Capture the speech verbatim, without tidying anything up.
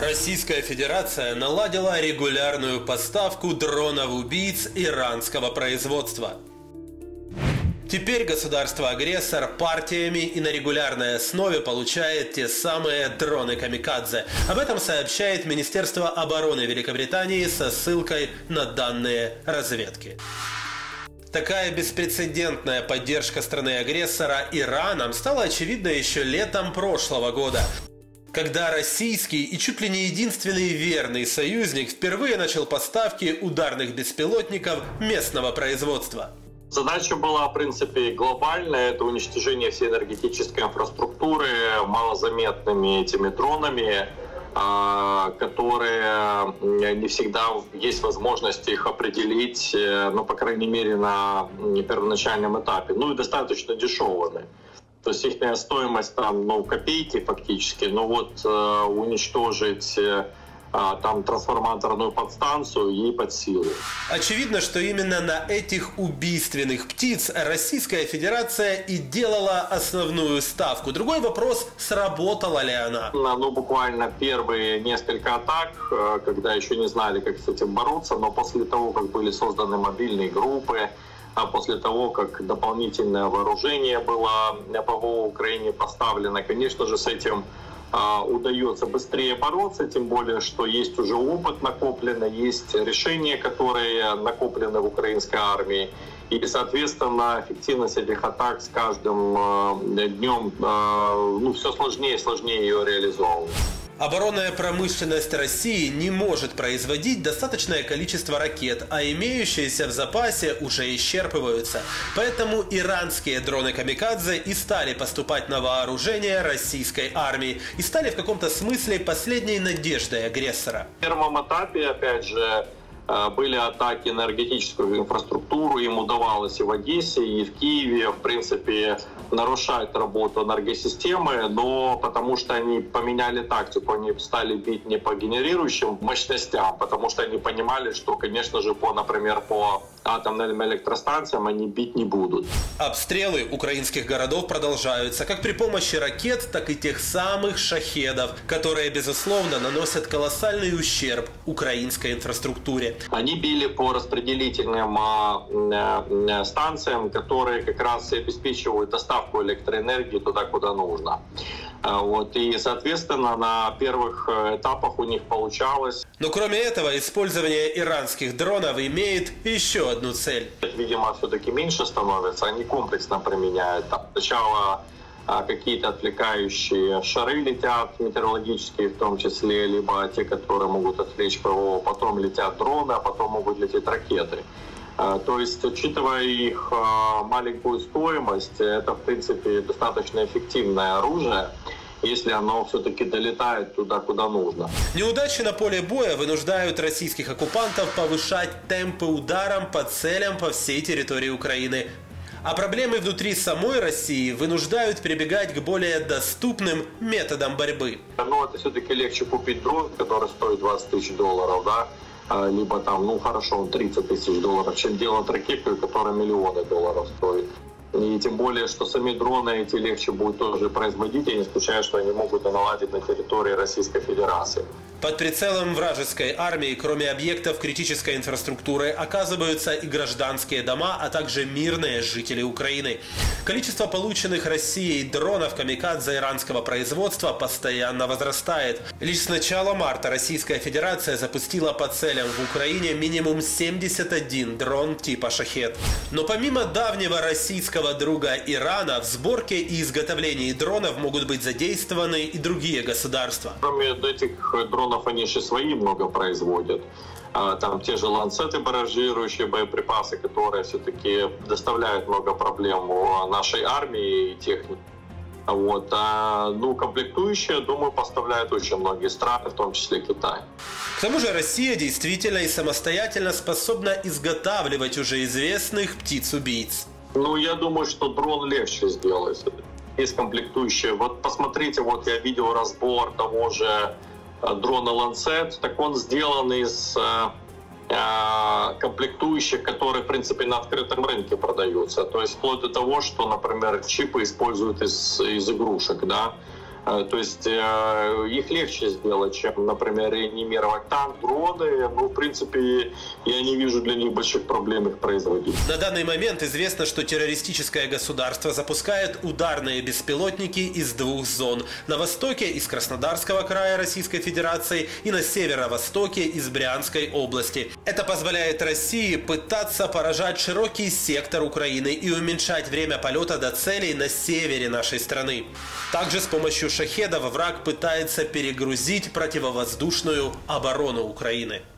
Российская Федерация наладила регулярную поставку дронов-убийц иранского производства. Теперь государство-агрессор партиями и на регулярной основе получает те самые дроны-камикадзе. Об этом сообщает Министерство обороны Великобритании со ссылкой на данные разведки. Такая беспрецедентная поддержка страны-агрессора Ираном стала очевидна еще летом прошлого года, когда российский и чуть ли не единственный верный союзник впервые начал поставки ударных беспилотников местного производства. Задача была, в принципе, глобальная. Это уничтожение всей энергетической инфраструктуры малозаметными этими дронами, которые не всегда есть возможность их определить, ну, по крайней мере, на первоначальном этапе. Ну и достаточно дешевыми. То есть их стоимость там, ну, копейки фактически, но вот э, уничтожить э, там трансформаторную подстанцию ей под силу. Очевидно, что именно на этих убийственных птиц Российская Федерация и делала основную ставку. Другой вопрос, сработала ли она. Ну, буквально первые несколько атак, когда еще не знали, как с этим бороться, но после того, как были созданы мобильные группы, а после того, как дополнительное вооружение было ПВО Украине поставлено, конечно же, с этим а, удается быстрее бороться, тем более, что есть уже опыт накопленный, есть решения, которые накоплены в украинской армии. И, соответственно, эффективность этих атак с каждым а, днем а, ну, все сложнее и сложнее ее реализовывать. Оборонная промышленность России не может производить достаточное количество ракет, а имеющиеся в запасе уже исчерпываются. Поэтому иранские дроны-камикадзе и стали поступать на вооружение российской армии и стали в каком-то смысле последней надеждой агрессора. В первом этапе, опять же, были атаки на энергетическую инфраструктуру, им удавалось и в Одессе, и в Киеве, в принципе, нарушать работу энергосистемы, но потому что они поменяли тактику, они стали бить не по генерирующим мощностям, потому что они понимали, что, конечно же, по, например, по атомным электростанциям они бить не будут. Обстрелы украинских городов продолжаются как при помощи ракет, так и тех самых шахедов, которые, безусловно, наносят колоссальный ущерб украинской инфраструктуре. Они били по распределительным э, э, станциям, которые как раз и обеспечивают доставку электроэнергии туда, куда нужно. Э, вот, и, соответственно, на первых этапах у них получалось. Но кроме этого, использование иранских дронов имеет еще одну цель. Видимо, все-таки меньше становится, они комплексно применяют. Там сначала какие-то отвлекающие шары летят, метеорологические в том числе, либо те, которые могут отвлечь ПВО, потом летят дроны, а потом могут лететь ракеты. То есть, учитывая их маленькую стоимость, это, в принципе, достаточно эффективное оружие, если оно все-таки долетает туда, куда нужно. Неудачи на поле боя вынуждают российских оккупантов повышать темпы ударом по целям по всей территории Украины. А проблемы внутри самой России вынуждают прибегать к более доступным методам борьбы. Ну, это все-таки легче купить дрон, который стоит двадцать тысяч долларов, да, либо там, ну хорошо, он тридцать тысяч долларов, чем делать ракету, которая миллионы долларов стоит. И тем более, что сами дроны эти легче будет тоже производить, я не исключаю, что они могут наладить на территории Российской Федерации. Под прицелом вражеской армии, кроме объектов критической инфраструктуры, оказываются и гражданские дома, а также мирные жители Украины. Количество полученных Россией дронов камикадзе иранского производства постоянно возрастает. Лишь с начала марта Российская Федерация запустила по целям в Украине минимум семьдесят один дрон типа «Шахед». Но помимо давнего российского друга Ирана, в сборке и изготовлении дронов могут быть задействованы и другие государства. Кроме этих дронов, они еще свои много производят. Там те же лансеты, барражирующие боеприпасы, которые все-таки доставляют много проблем нашей армии и технике. Вот. А, ну, комплектующие, думаю, поставляют очень многие страны, в том числе Китай. К тому же Россия действительно и самостоятельно способна изготавливать уже известных птиц-убийц. Ну, я думаю, что дрон легче сделать. Есть комплектующие. Вот посмотрите, вот я видел разбор того же дрона «Лансет», так он сделан из э, комплектующих, которые, в принципе, на открытом рынке продаются. То есть вплоть до того, что, например, чипы используют из, из игрушек, да, То есть их легче сделать, чем, например, реанимировать танк, дроны. Ну, в принципе, я не вижу для них больших проблем их производить. На данный момент известно, что террористическое государство запускает ударные беспилотники из двух зон. На востоке из Краснодарского края Российской Федерации и на северо-востоке из Брянской области. Это позволяет России пытаться поражать широкий сектор Украины и уменьшать время полета до целей на севере нашей страны. Также с помощью шахедов враг пытается перегрузить противовоздушную оборону Украины.